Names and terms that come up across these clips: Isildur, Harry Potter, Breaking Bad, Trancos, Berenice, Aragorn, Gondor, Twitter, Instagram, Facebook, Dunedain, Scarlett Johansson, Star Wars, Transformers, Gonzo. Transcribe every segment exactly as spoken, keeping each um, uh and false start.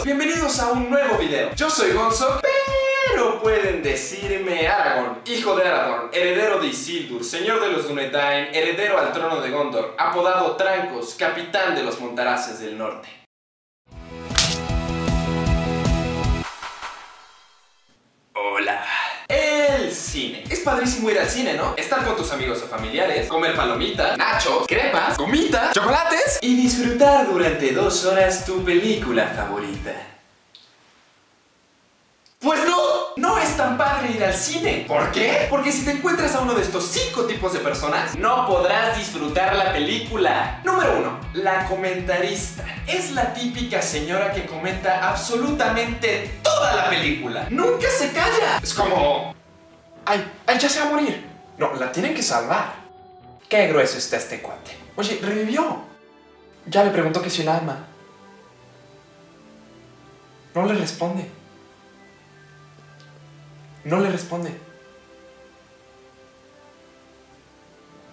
todos, bienvenidos a un nuevo video. Yo soy Gonzo, pero pueden decirme Aragorn, hijo de Aragorn, heredero de Isildur, señor de los Dunedain, heredero al trono de Gondor, apodado Trancos, capitán de los Montaraces del norte. Hola. El cine. Es padrísimo ir al cine, ¿no? Estar con tus amigos o familiares, comer palomitas, nachos, crepas, gomitas, chocolates y disfrutar durante dos horas tu película favorita. Pues no, no es tan padre ir al cine. ¿Por qué? Porque si te encuentras a uno de estos cinco tipos de personas, no podrás disfrutar la película. Número uno, la comentarista. Es la típica señora que comenta absolutamente toda la película. Nunca se calla. Es como... ¡Ay! ¡Ay! ¡Ya se va a morir! No, la tienen que salvar. ¡Qué grueso está este cuate! Oye, revivió. Ya le preguntó que si la ama. No le responde. No le responde.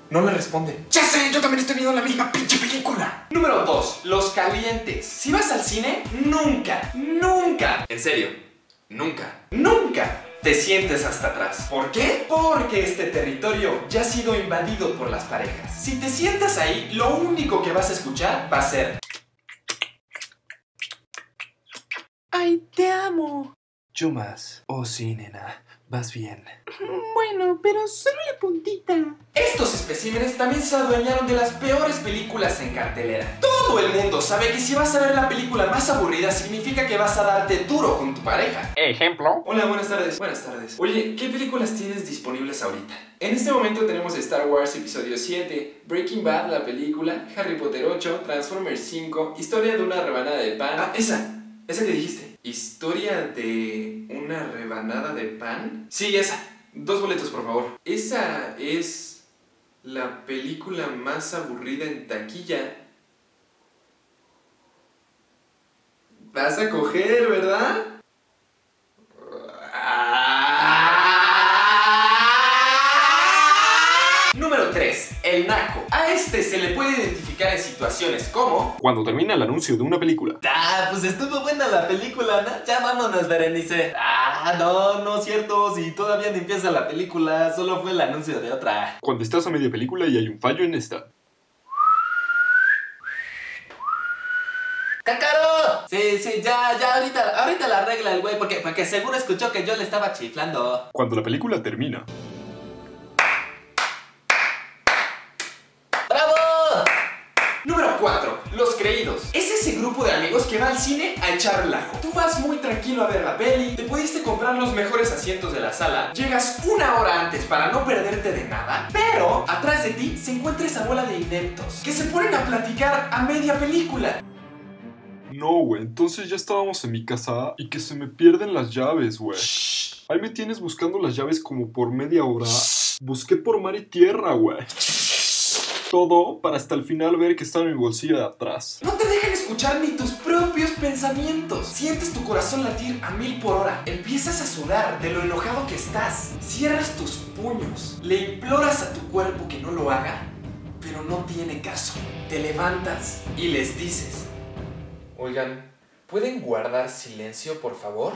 No le responde. ¡Ya sé! ¡Yo también estoy viendo la misma pinche película! Número dos. Los calientes. Si vas al cine, nunca, nunca, en serio, nunca, nunca te sientes hasta atrás. ¿Por qué? Porque este territorio ya ha sido invadido por las parejas. Si te sientas ahí, lo único que vas a escuchar va a ser... ¡Ay, te amo! Chumas. Oh, sí, nena. Vas bien. Bueno, pero solo la puntita. Estos especímenes también se adueñaron de las peores películas en cartelera. Todo el mundo sabe que si vas a ver la película más aburrida significa que vas a darte duro con tu pareja. Ejemplo. Hola, buenas tardes. Buenas tardes. Oye, ¿qué películas tienes disponibles ahorita? En este momento tenemos Star Wars episodio siete, Breaking Bad la película, Harry Potter ocho, Transformers cinco, Historia de una rebanada de pan. Ah, esa. Esa que dijiste. ¿Historia de una rebanada de pan? Sí, esa. Dos boletos, por favor. Esa es la película más aburrida en taquilla. ¿Vas a coger, verdad? Número tres. El naco. A este se le puede identificar en situaciones como... cuando termina el anuncio de una película. Ah, pues estuvo buena la película, ¿no? Ya vámonos, Berenice. Ah, no, no es cierto. Si todavía no empieza la película, solo fue el anuncio de otra. Cuando estás a media película y hay un fallo en esta. ¡Cácaro! Sí, sí, ya, ya, ahorita, ahorita la arregla el güey, porque, porque seguro escuchó que yo le estaba chiflando. Cuando la película termina... cuatro. Los creídos. Es ese grupo de amigos que va al cine a echar relajo. Tú vas muy tranquilo a ver la peli, te pudiste comprar los mejores asientos de la sala, llegas una hora antes para no perderte de nada, pero atrás de ti se encuentra esa bola de ineptos que se ponen a platicar a media película. No, güey, entonces ya estábamos en mi casa y que se me pierden las llaves, güey. Ahí me tienes buscando las llaves como por media hora. Busqué por mar y tierra, güey. Todo para hasta el final ver que está en mi bolsillo de atrás. No te dejan escuchar ni tus propios pensamientos. Sientes tu corazón latir a mil por hora. Empiezas a sudar de lo enojado que estás. Cierras tus puños. Le imploras a tu cuerpo que no lo haga, pero no tiene caso. Te levantas y les dices: oigan, ¿pueden guardar silencio, por favor?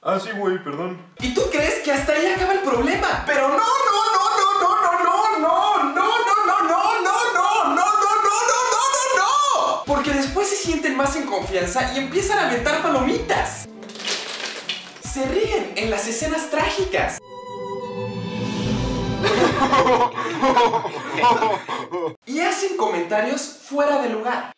Ah, sí, güey, perdón. Y tú crees que hasta ahí acaba el problema, pero no, no, no, no, no, no, no, no, no. Porque después se sienten más en confianza y empiezan a aventar palomitas. Se ríen en las escenas trágicas. Y hacen comentarios fuera de lugar.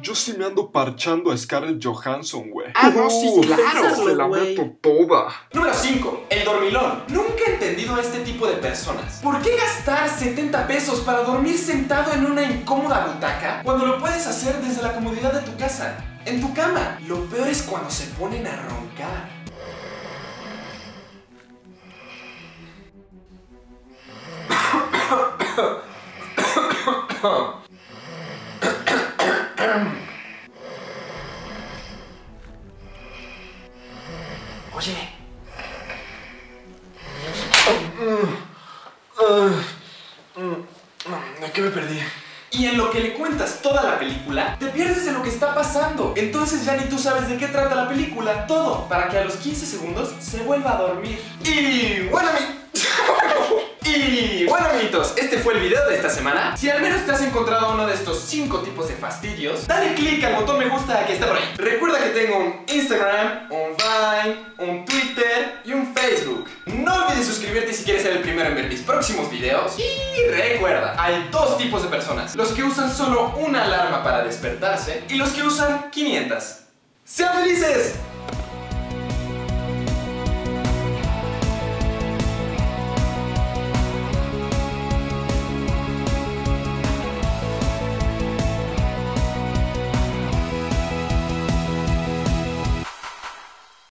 Yo sí me ando parchando a Scarlett Johansson, güey. Ah, no, sí, claro. Se la meto toda. Número cinco. El dormilón. Nunca he entendido a este tipo de personas. ¿Por qué gastar setenta pesos para dormir sentado en una incómoda butaca cuando lo puedes hacer desde la comodidad de tu casa, en tu cama? Lo peor es cuando se ponen a roncar. Oye. ¿De qué me perdí? Y en lo que le cuentas toda la película, te pierdes de lo que está pasando. Entonces ya ni tú sabes de qué trata la película. Todo para que a los quince segundos se vuelva a dormir. Y bueno, mi... y bueno, amiguitos, este fue el video de esta semana. Si al menos te has encontrado uno de estos cinco tipos de fastidios, dale click al botón me gusta que está por ahí. Recuerda que tengo un Instagram, un Vine, un Twitter y un Facebook. No olvides suscribirte si quieres ser el primero en ver mis próximos videos. Y recuerda, hay dos tipos de personas: los que usan solo una alarma para despertarse y los que usan quinientas. ¡Sean felices!